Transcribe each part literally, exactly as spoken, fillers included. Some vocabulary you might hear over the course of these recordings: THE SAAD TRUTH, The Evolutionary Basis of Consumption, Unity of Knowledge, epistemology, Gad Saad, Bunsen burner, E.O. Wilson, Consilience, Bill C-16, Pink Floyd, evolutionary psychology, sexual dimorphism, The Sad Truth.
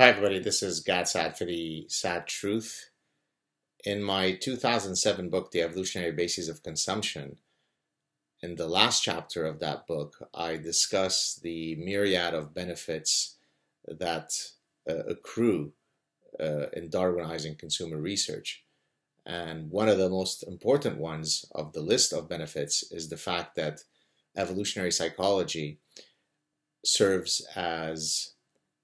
Hi everybody, this is Gad Saad for The Sad Truth. In my two thousand seven book, The Evolutionary Basis of Consumption, in the last chapter of that book, I discuss the myriad of benefits that uh, accrue uh, in Darwinizing consumer research. And one of the most important ones of the list of benefits is the fact that evolutionary psychology serves as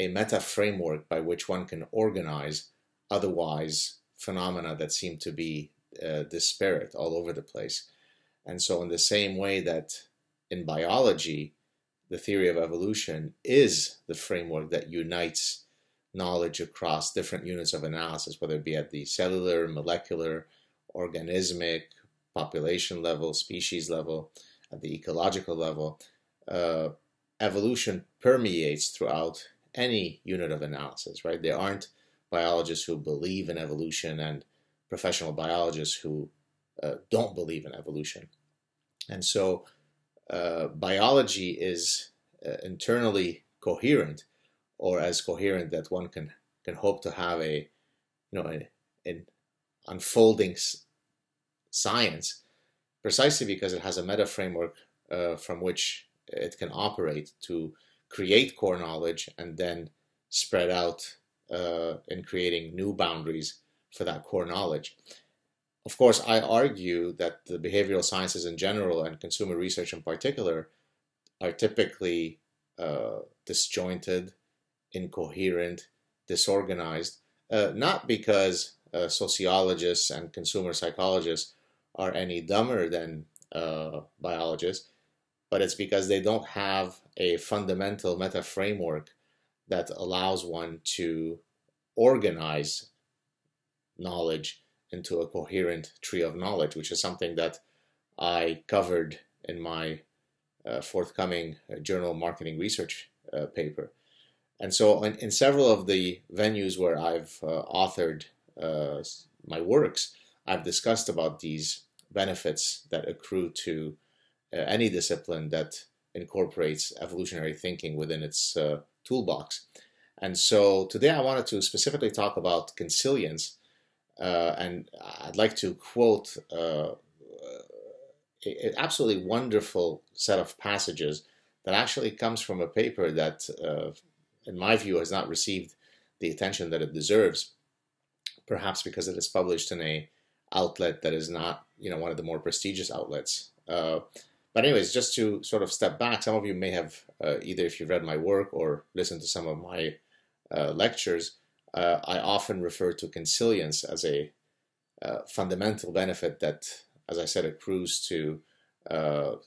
a meta framework by which one can organize otherwise phenomena that seem to be uh, disparate all over the place. And so in the same way that in biology, the theory of evolution is the framework that unites knowledge across different units of analysis, whether it be at the cellular, molecular, organismic, population level, species level, at the ecological level, uh, evolution permeates throughout any unit of analysis, right? There aren't biologists who believe in evolution and professional biologists who uh, don't believe in evolution. And so uh, biology is uh, internally coherent, or as coherent that one can, can hope to have a, you know, an, an unfolding science, precisely because it has a meta framework uh, from which it can operate to create core knowledge and then spread out uh, in creating new boundaries for that core knowledge. Of course, I argue that the behavioral sciences in general and consumer research in particular are typically uh, disjointed, incoherent, disorganized, uh, not because uh, sociologists and consumer psychologists are any dumber than uh, biologists, but it's because they don't have a fundamental meta framework that allows one to organize knowledge into a coherent tree of knowledge, which is something that I covered in my uh, forthcoming journal marketing research uh, paper. And so in, in several of the venues where I've uh, authored uh, my works, I've discussed about these benefits that accrue to Uh, any discipline that incorporates evolutionary thinking within its uh, toolbox. And so today I wanted to specifically talk about consilience, uh, and I'd like to quote uh, an absolutely wonderful set of passages that actually comes from a paper that, uh, in my view, has not received the attention that it deserves, perhaps because it is published in an outlet that is not, you know, one of the more prestigious outlets. Uh, But anyways, just to sort of step back, some of you may have, uh, either if you've read my work or listened to some of my uh, lectures, uh, I often refer to consilience as a uh, fundamental benefit that, as I said, accrues to uh,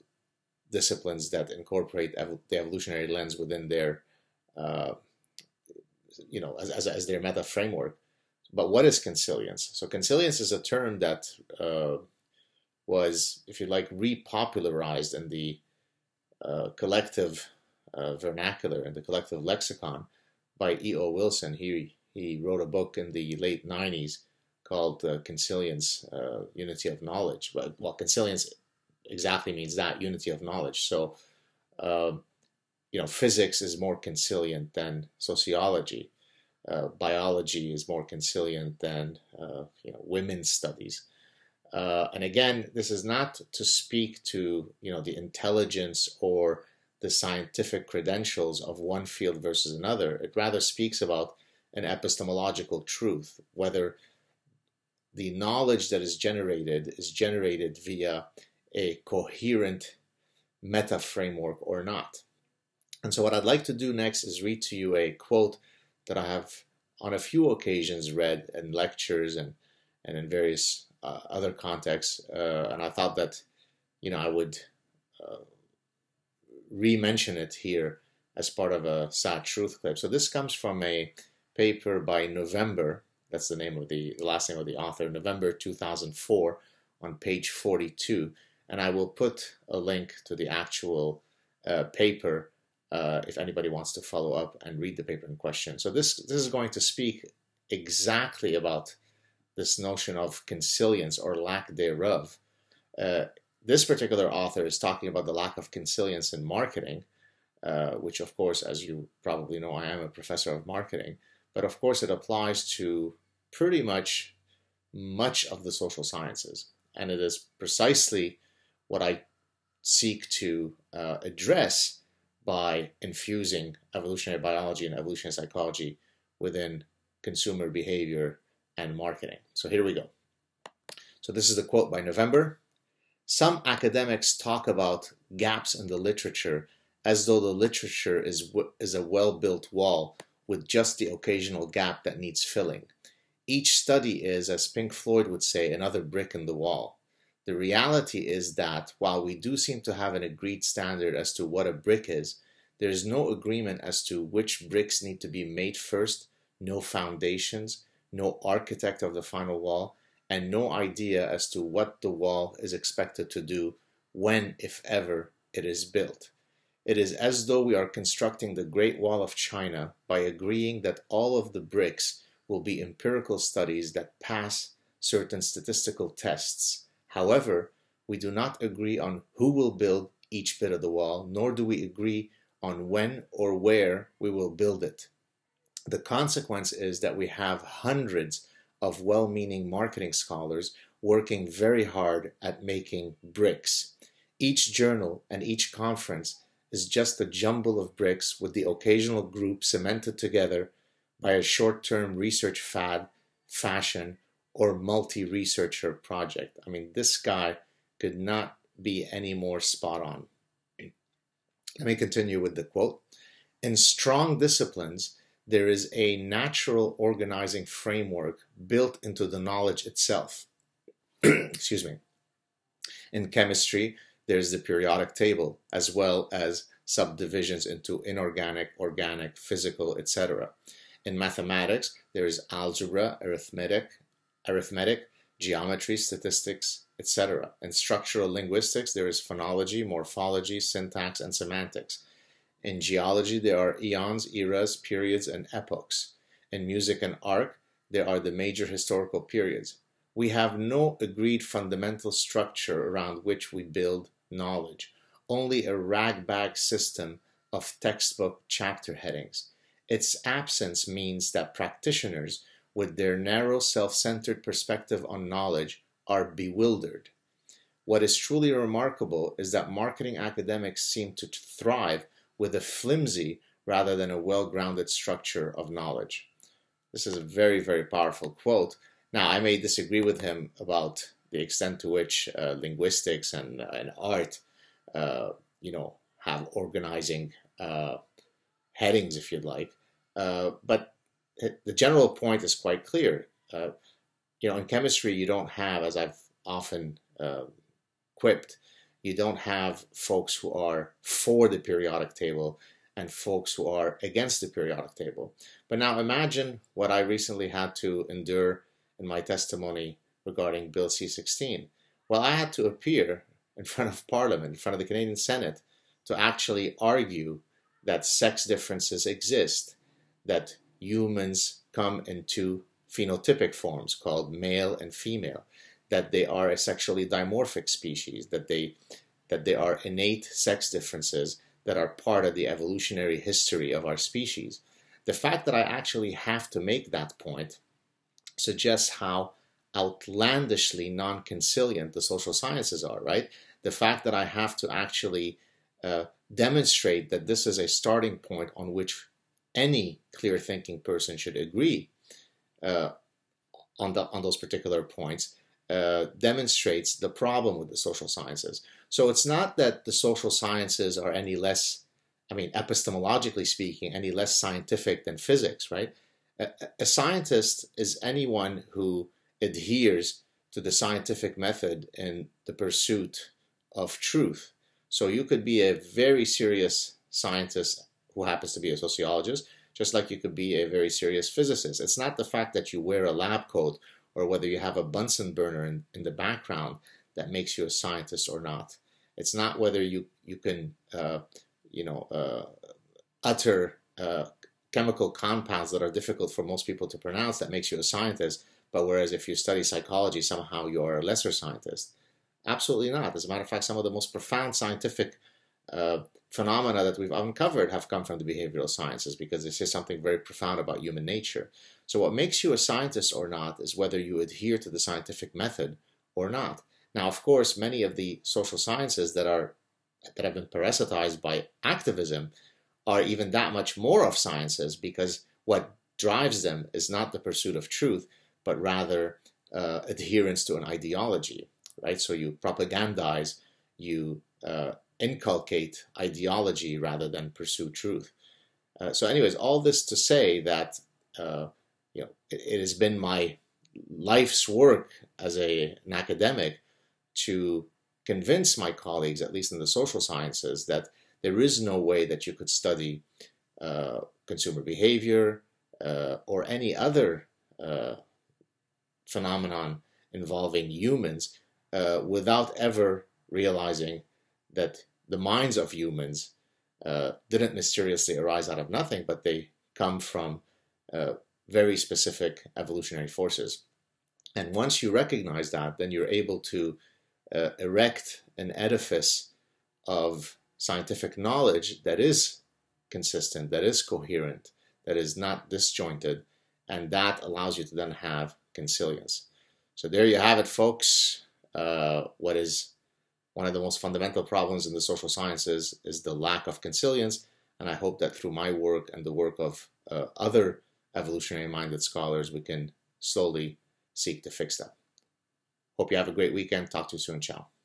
disciplines that incorporate ev- the evolutionary lens within their, uh, you know, as, as, as their meta framework. But what is consilience? So consilience is a term that Uh, was, if you like, repopularized in the uh, collective uh, vernacular, in the collective lexicon, by E O Wilson. He he wrote a book in the late nineties called uh, Consilience, uh, Unity of Knowledge. But, well, consilience exactly means that, unity of knowledge. So, uh, you know, physics is more consilient than sociology. Uh, biology is more consilient than, uh, you know, women's studies. Uh, and again, this is not to speak to, you know, the intelligence or the scientific credentials of one field versus another. It rather speaks about an epistemological truth, whether the knowledge that is generated is generated via a coherent meta framework or not. And so what I'd like to do next is read to you a quote that I have on a few occasions read in lectures and, and in various Uh, other contexts, uh, and I thought that, you know, I would uh, re-mention it here as part of a Sad Truth clip. So this comes from a paper by November, that's the name of the, the last name of the author, November two thousand four, on page forty-two, and I will put a link to the actual uh, paper uh, if anybody wants to follow up and read the paper in question. So this this is going to speak exactly about this notion of consilience or lack thereof. Uh, this particular author is talking about the lack of consilience in marketing, uh, which of course, as you probably know, I am a professor of marketing, But of course, it applies to pretty much much of the social sciences. And it is precisely what I seek to uh, address by infusing evolutionary biology and evolutionary psychology within consumer behavior and marketing. So here we go. So this is the quote by November. Some academics talk about gaps in the literature as though the literature is, is a well-built wall with just the occasional gap that needs filling. Each study is, as Pink Floyd would say, another brick in the wall. The reality is that while we do seem to have an agreed standard as to what a brick is, there is no agreement as to which bricks need to be made first, no foundations, no architect of the final wall, and no idea as to what the wall is expected to do when, if ever, it is built. It is as though we are constructing the Great Wall of China by agreeing that all of the bricks will be empirical studies that pass certain statistical tests. However, we do not agree on who will build each bit of the wall, nor do we agree on when or where we will build it. The consequence is that we have hundreds of well-meaning marketing scholars working very hard at making bricks. Each journal and each conference is just a jumble of bricks with the occasional group cemented together by a short-term research fad, fashion, or multi-researcher project. I mean, this guy could not be any more spot on. Let me continue with the quote. In strong disciplines, there is a natural organizing framework built into the knowledge itself. Excuse me. In chemistry, there's the periodic table, as well as subdivisions into inorganic, organic, physical, et cetera. In mathematics, there is algebra, arithmetic, arithmetic, geometry, statistics, et cetera. In structural linguistics, there is phonology, morphology, syntax, and semantics. In geology, there are eons, eras, periods, and epochs. In music and art, there are the major historical periods. We have no agreed fundamental structure around which we build knowledge, only a ragbag system of textbook chapter headings. Its absence means that practitioners, with their narrow, self-centered perspective on knowledge, are bewildered. What is truly remarkable is that marketing academics seem to thrive with a flimsy rather than a well-grounded structure of knowledge. This is a very, very powerful quote. Now, I may disagree with him about the extent to which uh, linguistics and, and art, uh, you know, have organizing uh, headings, if you'd like. Uh, but the general point is quite clear. Uh, you know, in chemistry, you don't have, as I've often uh, quipped, you don't have folks who are for the periodic table and folks who are against the periodic table. But now imagine what I recently had to endure in my testimony regarding Bill C sixteen. Well, I had to appear in front of Parliament, in front of the Canadian Senate, to actually argue that sex differences exist, that humans come in two phenotypic forms called male and female, that they are a sexually dimorphic species, that they that they are innate sex differences that are part of the evolutionary history of our species. The fact that I actually have to make that point suggests how outlandishly non-consilient the social sciences are, right? The fact that I have to actually uh, demonstrate that this is a starting point on which any clear-thinking person should agree uh, on, the, on those particular points, Uh, demonstrates the problem with the social sciences. So it's not that the social sciences are any less, I mean, epistemologically speaking, any less scientific than physics, right? A, a scientist is anyone who adheres to the scientific method in the pursuit of truth. So you could be a very serious scientist who happens to be a sociologist, just like you could be a very serious physicist. It's not the fact that you wear a lab coat or whether you have a Bunsen burner in, in the background that makes you a scientist or not. It's not whether you you can uh, you know uh, utter uh, chemical compounds that are difficult for most people to pronounce that makes you a scientist. But whereas if you study psychology, somehow you are a lesser scientist. Absolutely not. As a matter of fact, some of the most profound scientific uh, phenomena that we've uncovered have come from the behavioral sciences, because they say something very profound about human nature. So what makes you a scientist or not is whether you adhere to the scientific method or not. Now, of course, many of the social sciences that are that have been parasitized by activism are even that much more of sciences, because what drives them is not the pursuit of truth, but rather uh, adherence to an ideology, right? So you propagandize, you uh, inculcate ideology rather than pursue truth. Uh, so anyways, all this to say that uh, you know, it, it has been my life's work as a, an academic to convince my colleagues, at least in the social sciences, that there is no way that you could study uh, consumer behavior uh, or any other uh, phenomenon involving humans uh, without ever realizing that the minds of humans uh, didn't mysteriously arise out of nothing, but they come from uh, very specific evolutionary forces. And once you recognize that, then you're able to Uh, erect an edifice of scientific knowledge that is consistent, that is coherent, that is not disjointed, and that allows you to then have consilience. So there you have it, folks. Uh, what is one of the most fundamental problems in the social sciences is the lack of consilience, and I hope that through my work and the work of uh, other evolutionary-minded scholars, we can slowly seek to fix that. Hope you have a great weekend. Talk to you soon. Ciao.